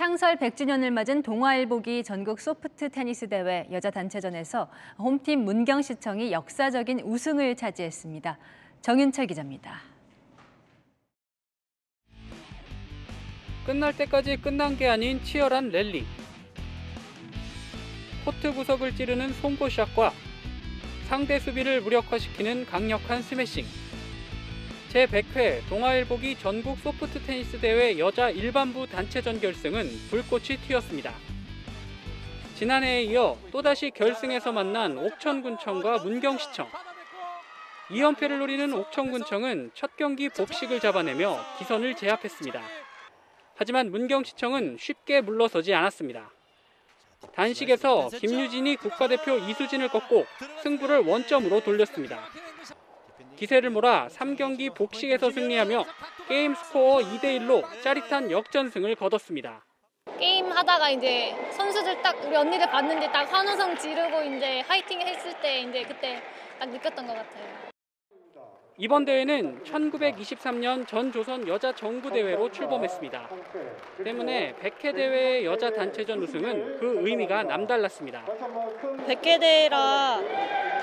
창설 100주년을 맞은 동아일보기 전국 소프트 테니스 대회 여자 단체전에서 홈팀 문경시청이 역사적인 우승을 차지했습니다. 정윤철 기자입니다. 끝날 때까지 끝난 게 아닌 치열한 랠리. 코트 구석을 찌르는 송구샷과 상대 수비를 무력화시키는 강력한 스매싱. 제100회 동아일보기 전국 소프트 테니스 대회 여자 일반부 단체전 결승은 불꽃이 튀었습니다. 지난해에 이어 또다시 결승에서 만난 옥천군청과 문경시청. 2연패를 노리는 옥천군청은 첫 경기 복식을 잡아내며 기선을 제압했습니다. 하지만 문경시청은 쉽게 물러서지 않았습니다. 단식에서 김유진이 국가대표 이수진을 꺾고 승부를 원점으로 돌렸습니다. 기세를 몰아 3경기 복식에서 승리하며 게임 스코어 2대1로 짜릿한 역전승을 거뒀습니다. 게임 하다가 이제 선수들 딱 우리 언니들 봤는데 딱 환호성 지르고 이제 화이팅 했을 때 이제 그때 딱 느꼈던 것 같아요. 이번 대회는 1923년 전조선 여자 정구 대회로 출범했습니다. 때문에 100회 대회의 여자 단체전 우승은 그 의미가 남달랐습니다. 100회 대회라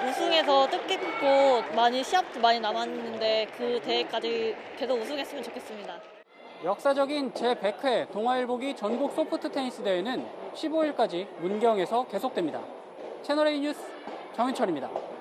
우승해서 뜻깊고 많이 시합도 많이 남았는데 그 대회까지 계속 우승했으면 좋겠습니다. 역사적인 제100회 동아일보기 전국 소프트 테니스 대회는 15일까지 문경에서 계속됩니다. 채널A 뉴스 정윤철입니다.